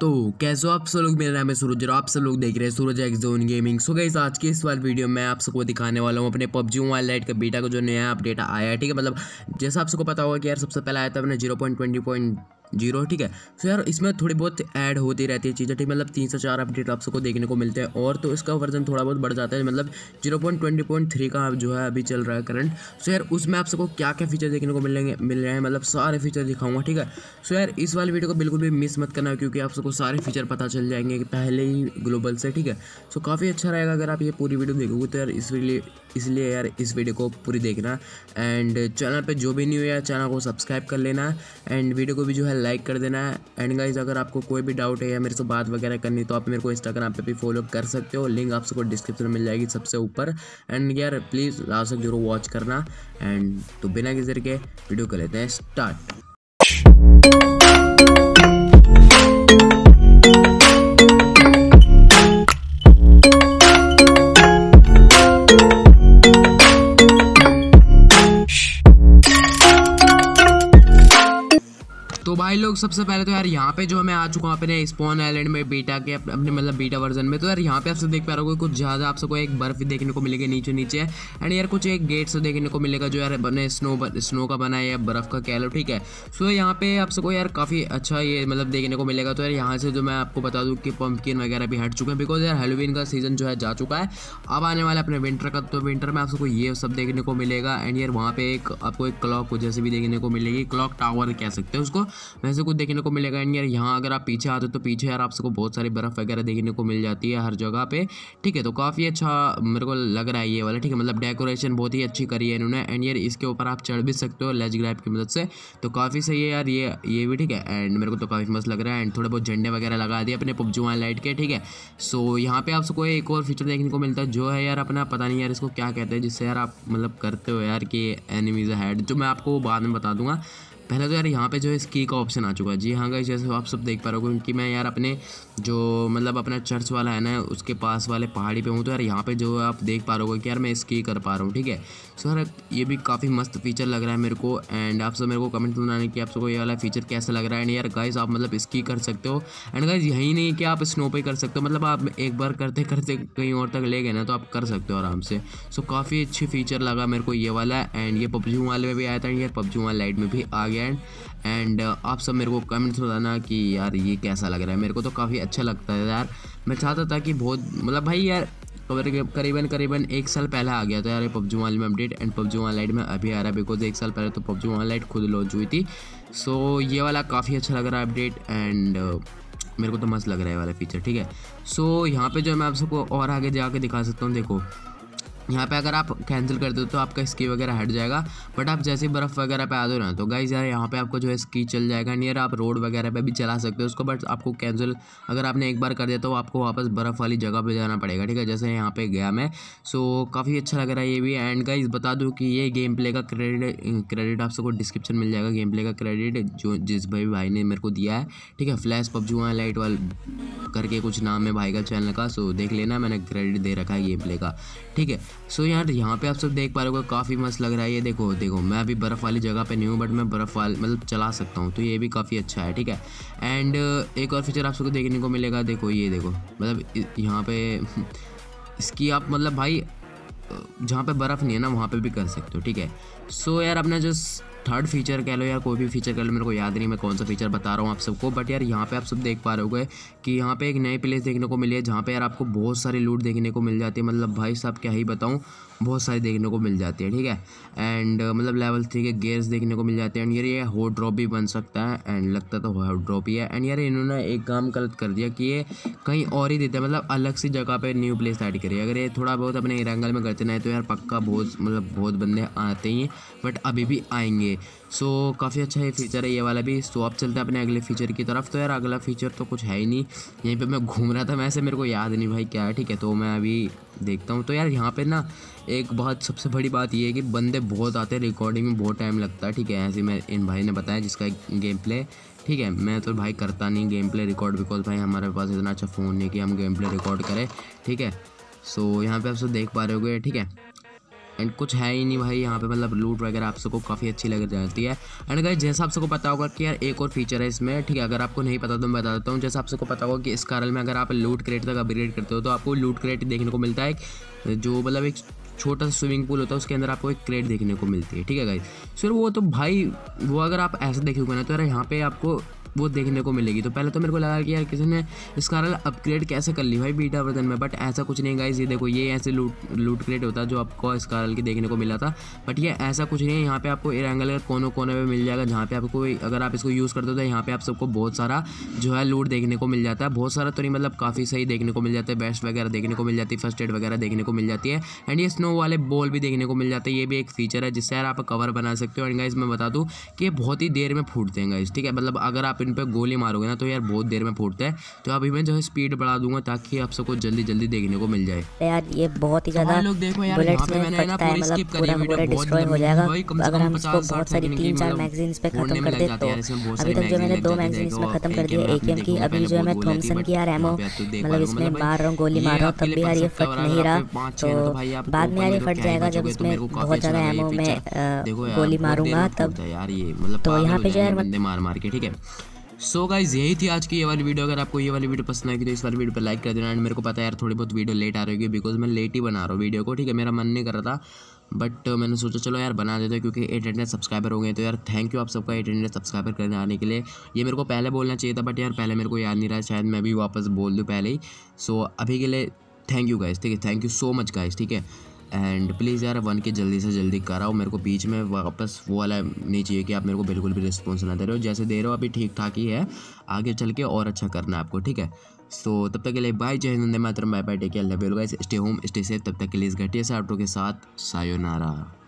तो कैसे हो आप सब लोग। मेरा नाम है सूरज और आप सब लोग देख रहे हैं सूरज एक्ज़ोन गेमिंग। सो गाइस आज के इस वाले वीडियो में आप सबको दिखाने वाला हूँ अपने PUBG मोबाइल लाइट का बीटा का जो नया अपडेट आया है। ठीक है, मतलब जैसा आप सबको पता होगा कि यार सबसे पहले आया था अपने 0.20.0। ठीक है, तो यार इसमें थोड़ी बहुत ऐड होती रहती है चीज़ें। ठीक, मतलब 3 से 4 अपडेट आप सबको देखने को मिलते हैं और तो इसका वर्जन थोड़ा बहुत बढ़ जाता है। मतलब 0.20.3 का जो है अभी चल रहा है करंट। सो यार उसमें आप सबको क्या क्या फीचर देखने को मिल रहे हैं, मतलब सारे फीचर दिखाऊंगा। ठीक है, सो यार इस वाले वीडियो को बिल्कुल भी मिस मत करना क्योंकि आप सबको सारे फीचर पता चल जाएंगे पहले ही ग्लोबल से। ठीक है, सो काफ़ी अच्छा रहेगा अगर आप ये पूरी वीडियो देखोगे तो यार इसलिए यार इस वीडियो को पूरी देखना। एंड चैनल पर जो भी न्यू है चैनल को सब्सक्राइब कर लेना एंड वीडियो को भी जो है लाइक कर देना है। एंड गाइज अगर आपको कोई भी डाउट है या मेरे से बात वगैरह करनी तो आप मेरे को इंस्टाग्राम पे भी फॉलो कर सकते हो, लिंक आप सबको डिस्क्रिप्शन में मिल जाएगी सबसे ऊपर। एंड यार प्लीज़ लास्ट तक जरूर वॉच करना। एंड तो बिना किसी देर के वीडियो कर लेते हैं स्टार्ट। तो भाई लोग सबसे पहले तो यार यहाँ पे जो मैं आ चुका हूँ अपने स्पॉन आइलैंड में बीटा के अपने मतलब बीटा वर्जन में। तो यार यहाँ पे आप सब देख पा रहे हो कुछ ज़्यादा आप सबको एक बर्फ़ देखने को मिलेगी नीचे। एंड यार कुछ एक गेट से देखने को मिलेगा जो यार अपने स्नो का बना है या बर्फ़ का कह लो। ठीक है, सो यहाँ पे आप सबको यार काफ़ी अच्छा ये मतलब देखने को मिलेगा। तो यार यहाँ से जो मैं आपको बता दूँ कि पम्पकिन वगैरह भी हट चुके हैं बिकॉज यार हेलोवीन का सीज़न जो है जा चुका है। अब आने वाला अपने विंटर का, तो विंटर में आप सबको ये सब देखने को मिलेगा। एंड यार वहाँ पे एक आपको एक क्लॉक जैसे भी देखने को मिलेगी, क्लॉक टावर कह सकते हैं उसको, वैसे कुछ देखने को मिलेगा। एंड यार यहाँ अगर आप पीछे आते हो तो पीछे यार आप सबको बहुत सारी बर्फ़ वगैरह देखने को मिल जाती है हर जगह पे। ठीक है, तो काफ़ी अच्छा मेरे को लग रहा है ये वाला। ठीक है, मतलब डेकोरेशन बहुत ही अच्छी करी है इन्होंने। एंड यार इसके ऊपर आप चढ़ भी सकते हो लेज ग्रैब की मदद से, तो काफ़ी सही है यार ये भी। ठीक है, एंड मेरे को तो काफ़ी मस्त लग रहा है। एंड थोड़े बहुत झंडे वगैरह लगा दिए अपने PUBG मोबाइल लाइट के। ठीक है, सो यहाँ पर आप सबको एक और फीचर देखने को मिलता है जो है यार अपना पता नहीं यार इसको क्या कहते हैं, जिससे यार आप मतलब करते हो यार कि एनिमीज हेड, जो मैं आपको बाद में बता दूंगा। पहले तो यार यहाँ पे जो है स्की का ऑप्शन आ चुका है। जी हाँ गाइस, जैसे आप सब देख पा रहे हो क्योंकि मैं यार अपने जो मतलब अपना चर्च वाला है ना उसके पास वाले पहाड़ी पे हूँ। तो यार यहाँ पे जो आप देख पा रहे हो कि यार मैं स्की कर पा रहा हूँ। ठीक है, सो यार ये भी काफ़ी मस्त फीचर लग रहा है मेरे को। एंड आप सब मेरे को कमेंट बनाने कि आप सबको ये वाला फीचर कैसा लग रहा है। एंड यार गाइस आप मतलब स्की कर सकते हो। एंड गाइस यही नहीं कि आप स्नो पे कर सकते हो, मतलब आप एक बार करते करते कहीं और तक ले गए ना तो आप कर सकते हो आराम से। सो काफ़ी अच्छी फीचर लगा मेरे को ये वाला। एंड ये PUBG मोबाइल में भी आया था, ये PUBG मोबाइल लाइट में भी आ गया। एंड आप सब मेरे को कमेंट्स बताना कि यार ये कैसा लग रहा है। मेरे को तो काफ़ी अच्छा लगता है यार, मैं चाहता था कि बहुत मतलब भाई यार करीबन 1 साल पहले आ गया था यार PUBG मोबाइल में update. And PUBG mobile lite में अभी आ रहा है बिकॉज 1 साल पहले तो PUBG मोबाइल लाइट खुद लॉन्च हुई थी। सो ये वाला काफ़ी अच्छा लग रहा है अपडेट एंड मेरे को तो मस्त लग रहा है वाला फीचर। ठीक है, सो यहाँ पर जो मैं आप सबको और आगे जाके दिखा सकता हूँ। देखो यहाँ पे अगर आप कैंसिल कर दो तो आपका स्की वगैरह हट जाएगा, बट आप जैसे बर्फ़ वगैरह पे आ दो ना तो गाइज यार यहाँ पे आपको जो है स्की चल जाएगा। नियर आप रोड वगैरह पे भी चला सकते हो उसको, बट आपको कैंसिल अगर आपने एक बार कर दिया तो आपको वापस बर्फ़ वाली जगह पे जाना पड़ेगा। ठीक है, जैसे यहाँ पे गया मैं। सो काफ़ी अच्छा लग रहा है ये भी। एंड गाइज बता दूँ कि ये गेम प्ले का क्रेडिट आप सबको डिस्क्रिप्शन मिल जाएगा, गेम प्ले का क्रेडिट जो जिस भाई ने मेरे को दिया है। ठीक है, फ्लैश PUBG मोबाइल लाइट वाल करके कुछ नाम है भाई का चैनल का। सो देख लेना, मैंने क्रेडिट दे रखा है गेम प्ले का। ठीक है, सो यार यहाँ पे आप सब देख पा रहे हो काफ़ी मस्त लग रहा है ये। देखो मैं अभी बर्फ़ वाली जगह पे नहीं हूँ बट मैं बर्फ़ वाली मतलब चला सकता हूँ, तो ये भी काफ़ी अच्छा है। ठीक है, एंड एक और फीचर आप सबको देखने को मिलेगा। देखो ये देखो, मतलब यहाँ पे इसकी आप मतलब भाई जहाँ पे बर्फ़ नहीं है ना वहाँ पे भी कर सकते हो। ठीक है, सो यार अपना जो थर्ड फीचर कह लो या कोई भी फीचर कह लो, मेरे को याद नहीं मैं कौन सा फीचर बता रहा हूँ आप सबको, बट यार यहाँ पे आप सब देख पा रहे होगे कि यहाँ पे एक नई प्लेस देखने को मिली है जहाँ पे यार आपको बहुत सारी लूट देखने को मिल जाती है। मतलब भाई साहब क्या ही बताऊँ, बहुत सारी देखने को मिल जाती है। ठीक है, एंड मतलब लेवल 3 के गेयर्स देखने को मिल जाते हैं। एंड यार ये हॉट ड्रॉप भी बन सकता है एंड लगता तो हॉट ड्रॉप ही है। एंड यार इन्होंने एक काम गलत कर दिया कि ये कहीं और ही देते हैं, मतलब अलग सी जगह पर न्यू प्लेस ऐड करिए। अगर ये थोड़ा बहुत अपने एरंगल में करते ना तो यार पक्का बहुत बंदे आते ही हैं, बट अभी भी आएंगे। सो काफ़ी अच्छा ये फीचर है ये वाला भी। सो आप चलते हैं अपने अगले फीचर की तरफ। तो यार अगला फीचर तो कुछ है ही नहीं, यहीं पे मैं घूम रहा था वैसे, मेरे को याद नहीं भाई क्या है। ठीक है, तो मैं अभी देखता हूँ। तो यार यहाँ पे ना एक बात सबसे बड़ी बात ये है कि बंदे बहुत आते हैं, रिकॉर्डिंग में बहुत टाइम लगता है। ठीक है, ऐसे मैं इन भाई ने बताया जिसका गेम प्ले। ठीक है, मैं तो भाई करता नहीं गेम प्ले रिकॉर्ड बिकॉज भाई हमारे पास इतना अच्छा फ़ोन नहीं कि हम गेम प्ले रिकॉर्ड करें। ठीक है, सो यहाँ पर आप सब देख पा रहे हो। ठीक है, एंड कुछ है ही नहीं भाई यहाँ पे, मतलब लूट वगैरह आप सबको काफ़ी अच्छी लग जाती है। एंड गाइस जैसा आप सबको पता होगा कि यार एक और फीचर है इसमें, ठीक है, अगर आपको नहीं पता तो मैं बता देता हूँ। जैसा आप सबको पता होगा कि स्कारल में अगर आप लूट क्रेट तक अपग्रेड करते हो तो आपको लूट क्रेट देखने को मिलता है, जो मतलब एक छोटा सा स्विमिंग पूल होता है उसके अंदर आपको एक क्रेट देखने को मिलती है, ठीक है गाइस। सर वो तो भाई वो अगर आप ऐसे देखोगे ना तो यार यहाँ पे आपको वो देखने को मिलेगी। तो पहले तो मेरे को लगा कि यार किसी ने स्कारल अपग्रेड कैसे कर ली भाई बीटा वर्जन में, बट ऐसा कुछ नहीं गाइस। ये देखो ये ऐसे लूट क्रेट होता है जो आपको स्कारल के देखने को मिला था, बट ये ऐसा कुछ नहीं है। यहाँ पे आपको एरेंगल के कोने कोने में मिल जाएगा, जहाँ पे आपको अगर आप इसको यूज़ करते हो तो यहाँ पे आप सबको बहुत सारा जो है लूट देखने को मिल जाता है। बहुत सारा तो नहीं, मतलब काफ़ी सही देखने को मिल जाता है। बेस्ट वगैरह देखने को मिल जाती है, फर्स्ट एड वगैरह देखने को मिल जाती है, एंड ये स्नो वाले बॉल भी देखने को मिल जाते हैं। ये भी एक फीचर है जिससे यार आप कवर बना सकते हो। एंड गाइस मैं बता दूँ कि बहुत ही देर में फूटते हैं गाइस, ठीक है, मतलब अगर आप इन पे गोली मारोगे ना तो यार बहुत देर में फूटता है। तो अभी मैं जो है स्पीड बढ़ा दूंगा ताकि आप सबको जल्दी जल्दी देखने को मिल जाए। यार ये बहुत ही ज्यादा बुलेट्स में फटता है, मतलब पूरा बुलेट डिस्ट्रॉय हो जाएगा। अगर हम इसको बहुत सारी 3-4 मैगजीन्स पे खत्म कर देते हैं, अभी तक जो मैंने 2 मैगजीन्स में खत्म कर दिए एकेएम की, अभी जो है मैं थॉमसन की यार एमो मतलब इसमें मार रहा हूं, गोली मार रहा हूं, तब भी यार ये फट नहीं रहा। तो बाद में यार ये फट जाएगा जब इसमें बहुत ज्यादा एमो में गोली मारूंगा तब यार ये मतलब। तो यहां पे जो है बंदे मार मार के, ठीक है। सो गाइस यही थी आज की ये वाली वीडियो। अगर आपको ये वाली वीडियो पसंद आएगी तो इस वाली वीडियो पर लाइक कर देना। एंड मेरे को पता है यार थोड़ी बहुत वीडियो लेट आ रही होगी बिकॉज मैं लेट ही बना रहा हूँ वीडियो को, ठीक है। मेरा मन नहीं कर रहा था बट मैंने सोचा चलो यार बना देते हैं, क्योंकि 800 सब्सक्राइबर हो गए तो यार थैंक यू आप सबका 800 सब्सक्राइबर करने आने के लिए। ये मेरे को पहले बोलना चाहिए था बट यार पहले मेरे को याद नहीं रहा, शायद मैं भी वापस बोल दूँ पहले ही। सो अभी के लिए थैंक यू गाइस, ठीक है, thank you so much guys, ठीक है। एंड प्लीज़ यार 1K जल्दी से जल्दी कराओ मेरे को, बीच में वापस वो वाला नहीं चाहिए कि आप मेरे को बिल्कुल भी रिस्पॉन्स ना दे रहे हो। जैसे दे रहे हो अभी ठीक ठाक ही है, आगे चल के और अच्छा करना है आपको, ठीक है। सो तब तक के लिए बाय, जय हिंद, वंदे मातरम, bye bye, take care, love you guys, stay home stay safe. तब तक के लिए इस घटिया से ऑटो के साथ सायोनारा।